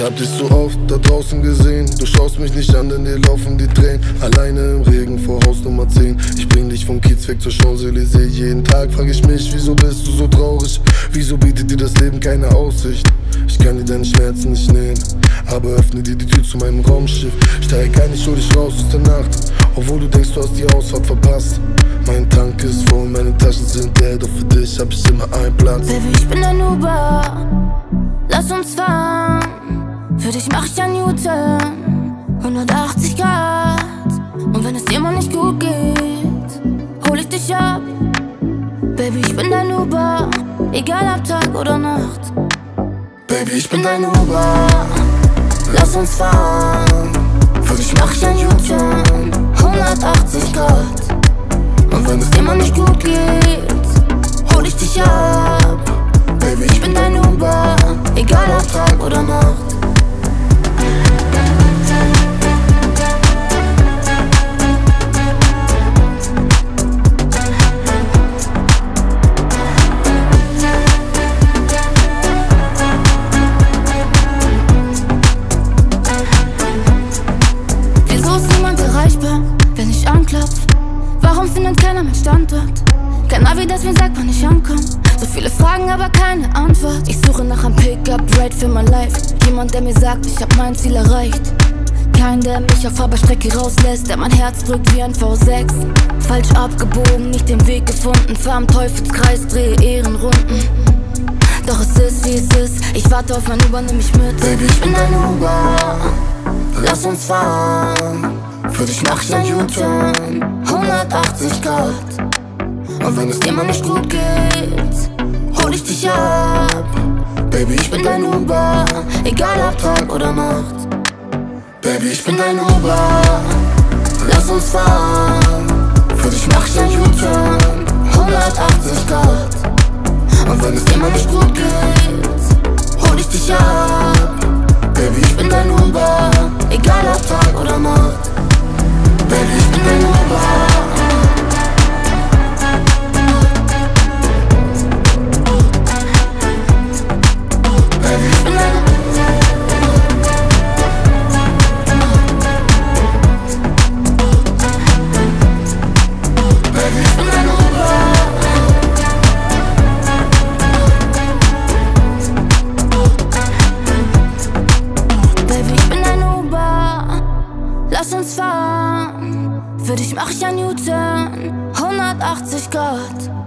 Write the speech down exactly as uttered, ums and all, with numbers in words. Ich hab dich so oft da draußen gesehen. Du schaust mich nicht an, denn dir laufen die Tränen. Alleine im Regen vor Haus Nummer zehn. Ich bring dich vom Kiez weg zur Chanselise. Jeden Tag frag ich mich, wieso bist du so traurig? Wieso bietet dir das Leben keine Aussicht? Ich kann dir deine Schmerzen nicht nähen, aber öffne dir die Tür zu meinem Raumschiff. Steig ein, ich hol dich raus aus der Nacht, obwohl du denkst, du hast die Ausfahrt verpasst. Mein Tank ist voll, meine Taschen sind leer, doch für dich hab ich immer einen Platz. Baby, ich bin ein Uber, lass uns fahren. Für dich mach ich einen U-Turn, hundertachtzig Grad. Und wenn es dir mal nicht gut geht, hol ich dich ab. Baby, ich bin dein Uber, egal ob Tag oder Nacht. Baby, ich bin dein Uber, lass uns fahren. Für dich mach ich ein U-Turn, hundertachtzig Grad. Und wenn es dir mal nicht gut geht, hol ich dich ab. Baby, ich bin dein Uber, egal ob Tag oder Nacht. Wenn ich anklopf, warum findet keiner meinen Standort? Kein Navi, das mir sagt, wann ich ankomme. So viele Fragen, aber keine Antwort. Ich suche nach einem Pickup-Ride für mein Life. Jemand, der mir sagt, ich hab mein Ziel erreicht. Kein, der mich auf Haberstrecke rauslässt, der mein Herz drückt wie ein V sechs. Falsch abgebogen, nicht den Weg gefunden. Fahr im Teufelskreis, drehe Ehrenrunden. Doch es ist, wie es ist, ich warte auf mein Uber, nimm mich mit. Baby, ich bin dein Uber, lass uns fahren. Für dich mach ich ein U-Turn, hundertachtzig Grad. Und wenn es dir mal nicht gut geht, hol ich dich ab. Baby, ich bin dein Uber, egal ob Tag oder Nacht. Baby, ich bin dein Uber, lass uns fahren. Für dich mach ich ein U-Turn, hundertachtzig Grad. Und wenn es dir mal nicht gut geht, hol ich dich ab. Baby, ich bin dein Uber, egal ob Tag oder Nacht. Baby, ich bin dein Uber. Lass uns fahren, für dich mach ich ein U-Turn, hundertachtzig Grad.